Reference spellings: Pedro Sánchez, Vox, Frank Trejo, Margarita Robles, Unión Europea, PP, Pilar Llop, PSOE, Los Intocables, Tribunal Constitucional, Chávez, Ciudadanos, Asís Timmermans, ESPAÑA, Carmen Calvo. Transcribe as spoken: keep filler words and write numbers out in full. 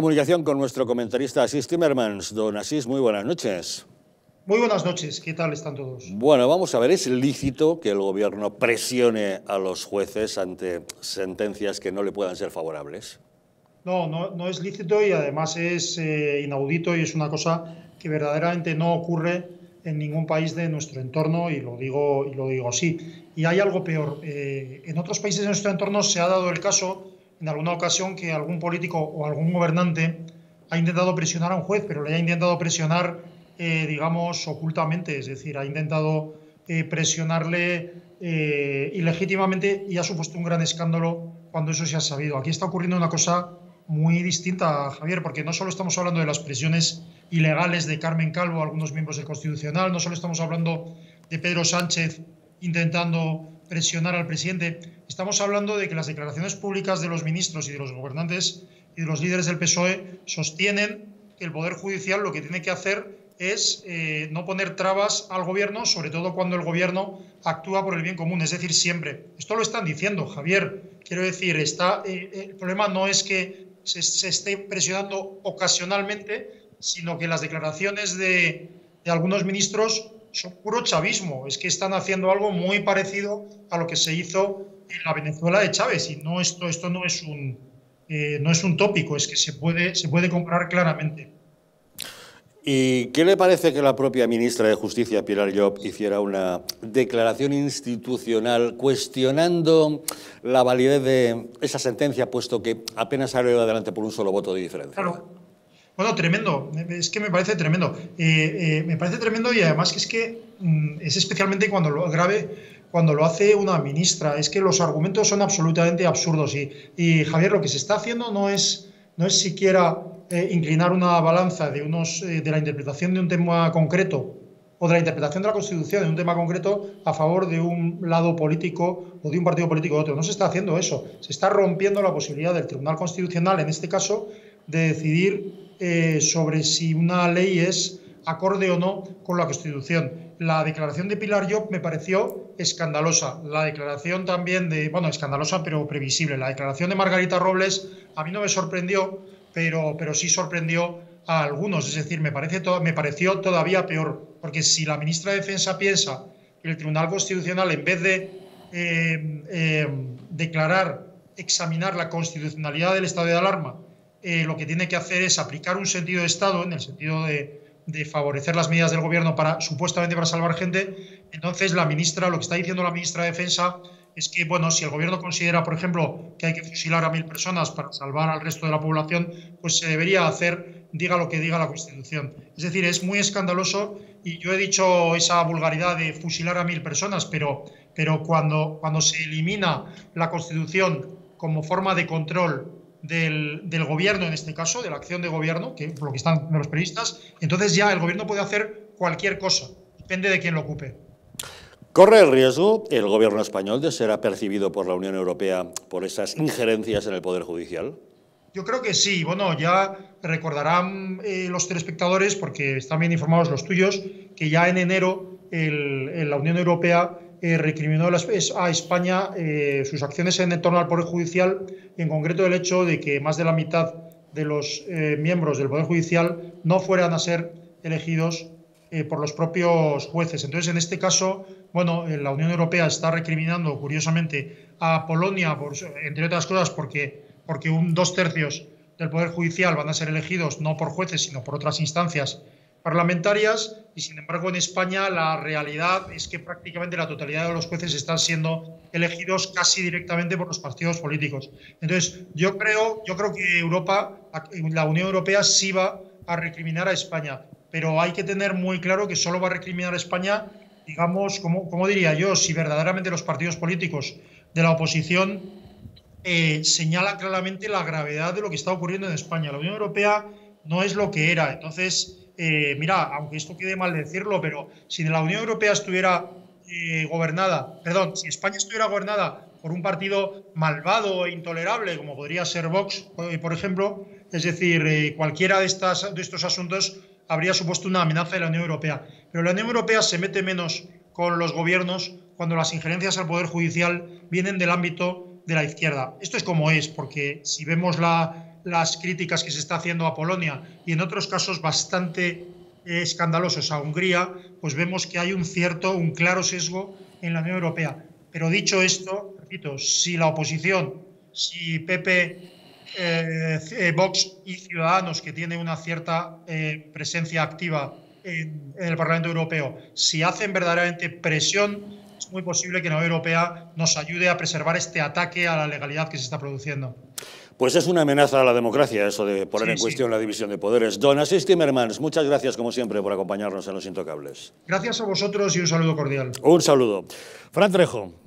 Comunicación con nuestro comentarista Asís Timmermans. Don Asís, muy buenas noches. Muy buenas noches, ¿qué tal están todos? Bueno, vamos a ver, ¿es lícito que el gobierno presione a los jueces ante sentencias que no le puedan ser favorables? No, no, no es lícito y además es eh, inaudito y es una cosa que verdaderamente no ocurre en ningún país de nuestro entorno, y lo digo, y lo digo así. Y hay algo peor. Eh, en otros países de nuestro entorno se ha dado el caso, en alguna ocasión, que algún político o algún gobernante ha intentado presionar a un juez, pero le ha intentado presionar, eh, digamos, ocultamente, es decir, ha intentado eh, presionarle eh, ilegítimamente y ha supuesto un gran escándalo cuando eso se ha sabido. Aquí está ocurriendo una cosa muy distinta, Javier, porque no solo estamos hablando de las presiones ilegales de Carmen Calvo a algunos miembros del Constitucional, no solo estamos hablando de Pedro Sánchez intentando presionar al presidente, estamos hablando de que las declaraciones públicas de los ministros y de los gobernantes y de los líderes del P S O E sostienen que el Poder Judicial lo que tiene que hacer es eh, no poner trabas al gobierno, sobre todo cuando el gobierno actúa por el bien común, es decir, siempre. Esto lo están diciendo, Javier. Quiero decir, está, eh, el problema no es que se, se esté presionando ocasionalmente, sino que las declaraciones de, de algunos ministros son puro chavismo, es que están haciendo algo muy parecido a lo que se hizo en la Venezuela de Chávez, y no esto, esto no es un eh, no es un tópico, es que se puede, se puede comparar claramente. ¿Y qué le parece que la propia ministra de Justicia, Pilar Llop, hiciera una declaración institucional cuestionando la validez de esa sentencia, puesto que apenas salió adelante por un solo voto de diferencia? Claro. Bueno, tremendo, es que me parece tremendo, eh, eh, me parece tremendo, y además que es que mm, es especialmente cuando lo grave, cuando lo hace una ministra, es que los argumentos son absolutamente absurdos, y, y Javier, lo que se está haciendo no es, no es siquiera eh, inclinar una balanza de, unos, eh, de la interpretación de un tema concreto, o de la interpretación de la Constitución en un tema concreto a favor de un lado político o de un partido político o de otro. No se está haciendo eso, se está rompiendo la posibilidad del Tribunal Constitucional, en este caso, de decidir eh, sobre si una ley es acorde o no con la Constitución. La declaración de Pilar Llop me pareció escandalosa. La declaración también de... Bueno, escandalosa, pero previsible. La declaración de Margarita Robles a mí no me sorprendió, pero, pero sí sorprendió a algunos. Es decir, me, parece to- me pareció todavía peor. Porque si la ministra de Defensa piensa que el Tribunal Constitucional, en vez de eh, eh, declarar, examinar la constitucionalidad del estado de alarma, Eh, lo que tiene que hacer es aplicar un sentido de Estado, en el sentido de, de favorecer las medidas del gobierno para supuestamente para salvar gente, entonces la ministra, lo que está diciendo la ministra de Defensa es que, bueno, si el gobierno considera, por ejemplo, que hay que fusilar a mil personas para salvar al resto de la población, pues se debería hacer, diga lo que diga la Constitución. Es decir, es muy escandaloso, y yo he dicho esa vulgaridad de fusilar a mil personas, pero, pero cuando, cuando se elimina la Constitución como forma de control Del, del gobierno, en este caso, de la acción de gobierno, que por lo que están los periodistas, entonces ya el gobierno puede hacer cualquier cosa, depende de quién lo ocupe. ¿Corre el riesgo el gobierno español de ser apercibido por la Unión Europea por esas injerencias en el Poder Judicial? Yo creo que sí. Bueno, ya recordarán eh, los telespectadores, porque están bien informados los tuyos, que ya en enero el, el, la Unión Europea Eh, recriminó a España eh, sus acciones en torno al Poder Judicial, y en concreto el hecho de que más de la mitad de los eh, miembros del Poder Judicial no fueran a ser elegidos eh, por los propios jueces. Entonces, en este caso, bueno, eh, la Unión Europea está recriminando, curiosamente, a Polonia, por, entre otras cosas, porque, porque un dos tercios del Poder Judicial van a ser elegidos no por jueces, sino por otras instancias parlamentarias, y sin embargo en España la realidad es que prácticamente la totalidad de los jueces están siendo elegidos casi directamente por los partidos políticos. Entonces yo creo, yo creo que Europa, la Unión Europea sí va a recriminar a España, pero hay que tener muy claro que solo va a recriminar a España, digamos, como, como diría yo, si verdaderamente los partidos políticos de la oposición eh, señalan claramente la gravedad de lo que está ocurriendo en España. La Unión Europea no es lo que era, entonces... Eh, mira, aunque esto quede mal decirlo, pero si la Unión Europea estuviera eh, gobernada, perdón, si España estuviera gobernada por un partido malvado e intolerable, como podría ser Vox, eh, por ejemplo, es decir, eh, cualquiera de, estas, de estos asuntos habría supuesto una amenaza de la Unión Europea. Pero la Unión Europea se mete menos con los gobiernos cuando las injerencias al Poder Judicial vienen del ámbito de la izquierda. Esto es como es, porque si vemos la... las críticas que se está haciendo a Polonia y en otros casos bastante eh, escandalosos a Hungría, pues vemos que hay un cierto, un claro sesgo en la Unión Europea. Pero dicho esto, repito, si la oposición, si P P, eh, eh, Vox y Ciudadanos, que tiene una cierta eh, presencia activa en, en el Parlamento Europeo, si hacen verdaderamente presión, es muy posible que la Unión Europea nos ayude a preservar este ataque a la legalidad que se está produciendo. Pues es una amenaza a la democracia eso de poner sí, en cuestión sí. la división de poderes. Don Asís Timmermans, muchas gracias como siempre por acompañarnos en Los Intocables. Gracias a vosotros y un saludo cordial. Un saludo. Frank Trejo.